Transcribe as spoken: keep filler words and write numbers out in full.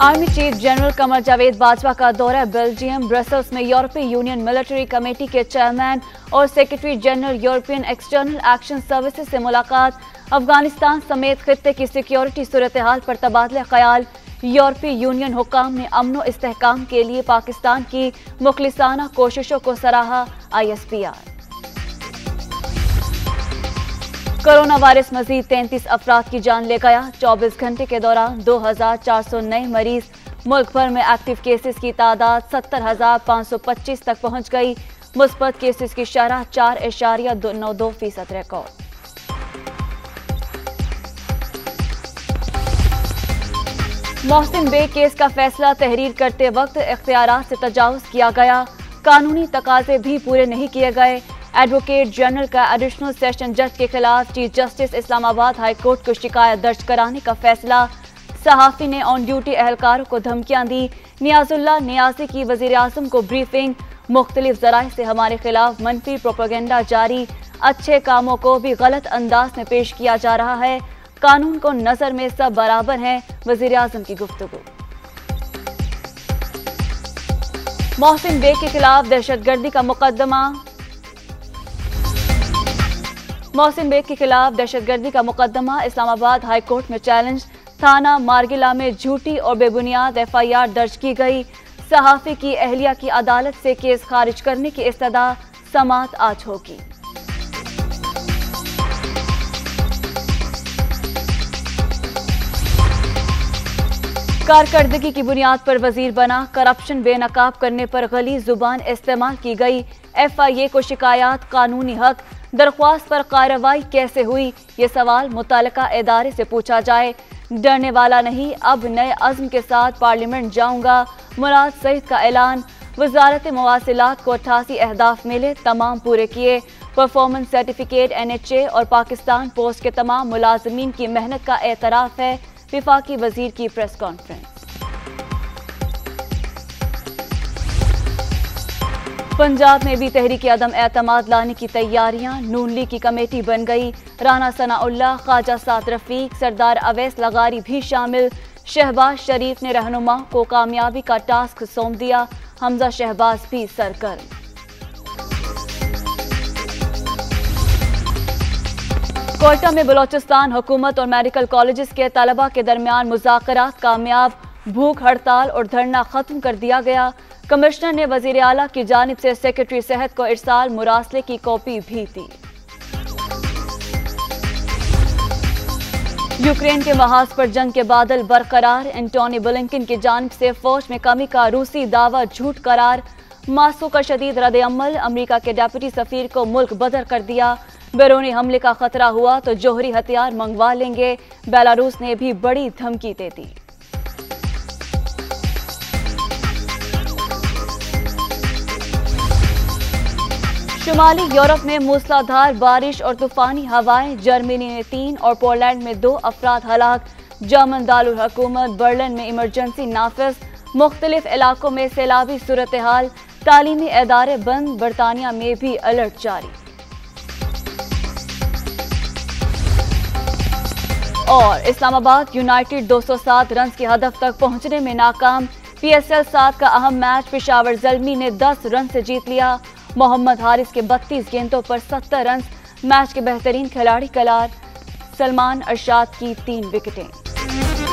Army chief general Qamar Javed Bajwa का दौरा Belgium. Brussels में यूरोपियन यूनियन मिलिट्री कमेटी के चेयरमैन और secretary general European external action services से मुलाकात। अफगानिस्तान समेत खित्ते की सिक्योरिटी सूरत-ए-हाल पर तबादला ख्याल। यूरोपीय यूनियन हुकाम ने अमन व इस्तेहकाम के लिए पाकिस्तान की मुखलिसाना कोशिशों को सराहा। I S P R. Corona virus मजीद तैंतीस अफराद की जान ले गया। चौबीस घंटे के दौरान दो हजार चार सौ नए मरीज। मुल्क भर में एक्टिव केसेस की तादाद सत्तर हजार पाँच सौ पच्चीस तक पहुँच गई। मुस्बत केसेस की शरह चार इशारिया नौ दो फीसद रिकॉर्ड। मोहसिन बेग केस का फैसला तहरीर करते वक्त इख्तियार से तजावुज़ किया गया। कानूनी तकाजे भी पूरे नहीं किए गए। एडवोकेट जनरल का एडिशनल सेशन जज के खिलाफ chief justice Islamabad high court को शिकायत दर्ज कराने का फैसला। सहाफ़ी ने ऑन ड्यूटी अहलकारों को धमकियां दी। नियाज़ उल्लाह नियाज़ी की वज़ीर-ए-आज़म को ब्रीफिंग। मुख्तलिफ ज़राए से हमारे खिलाफ मनफी प्रोपेगेंडा जारी। अच्छे कामों को भी गलत अंदाज में पेश किया जा रहा है। कानून को नज़र में सब बराबर हैं, वज़ीर-ए-आज़म की गुफ्तगू। मोहसिन बेग के खिलाफ दहशतगर्दी का मुकदमा। मोहसिन बेग के खिलाफ दहशतगर्दी का मुकदमा इस्लामाबाद हाई कोर्ट में चैलेंज। थाना मार्गिला में झूठी और बेबुनियाद एफ आई आर दर्ज की गई। सहाफ़ी की अहलिया की अदालत से केस खारिज करने की इस्तदा। समाअत आज होगी। कारकर्दगी की बुनियाद पर वजीर बना। करप्शन बेनकाब करने पर गली जुबान इस्तेमाल की गई। एफ आई ए को शिकायत। कानूनी हक। दरख्वास्त पर कार्रवाई कैसे हुई, ये सवाल मुतल्लिका इदारे से पूछा जाए। डरने वाला नहीं, अब नए अज़्म के साथ पार्लियामेंट जाऊंगा, मुराद सईद का ऐलान। वजारत मवासिलात को अट्ठासी अहदाफ मिले, तमाम पूरे किए। Performance certificate N H A और पाकिस्तान पोस्ट के तमाम मुलाजमीन की मेहनत का एतराफ़ है। विफाकी वजीर की प्रेस कॉन्फ्रेंस। पंजाब में भी तहरीक-ए-अदम एतमाद लाने की तैयारियां। नून लीग की कमेटी बन गई। राना सनाउल्ला, ख्वाजा साद रफीक, सरदार अवैस लगारी भी शामिल। शहबाज शरीफ ने रहनुमा को कामयाबी का टास्क सौंप दिया। हमजा शहबाज भी सरगर्म। कोयटा में बलोचिस्तान हुकूमत और मेडिकल कॉलेजेस के तलबा के दरमियान मुज़ाकरात कामयाब। भूख हड़ताल और धरना खत्म कर दिया गया। कमिश्नर ने वज़ीर आला की जानिब से सेक्रेटरी सेहत को इरसाल मुरासले की कॉपी भी दी। यूक्रेन के महाज पर जंग के बादल बरकरार। एंटोनी ब्लिंकिन की जानिब से फौज में कमी का रूसी दावा झूठ करार। मास्को का शदीद रद्द-ए-अमल। अमरीका के डेप्यूटी सफीर को मुल्क बदर कर दिया। बैरूनी हमले का खतरा हुआ तो जौहरी हथियार मंगवा लेंगे। बेलारूस ने भी बड़ी धमकी दे दी। शुमाली यूरोप में मूसलाधार बारिश और तूफानी हवाएं। जर्मनी में तीन और पोलैंड में दो अफराद हलाक। जर्मन दारुल हुकूमत बर्लिन में इमरजेंसी नाफिज। मुख्तलिफ इलाकों में सैलाबी सूरत हाल। तालीमी इदारे बंद। बरतानिया में भी अलर्ट जारी। और इस्लामाबाद यूनाइटेड दो सौ सात रन के हदफ तक पहुंचने में नाकाम। पी एस एल सात का अहम मैच पेशावर जलमी ने दस रन से जीत लिया। मोहम्मद हारिस के बत्तीस गेंदों पर सत्तर रन। मैच के बेहतरीन खिलाड़ी करार सलमान अरशाद की तीन विकेटें।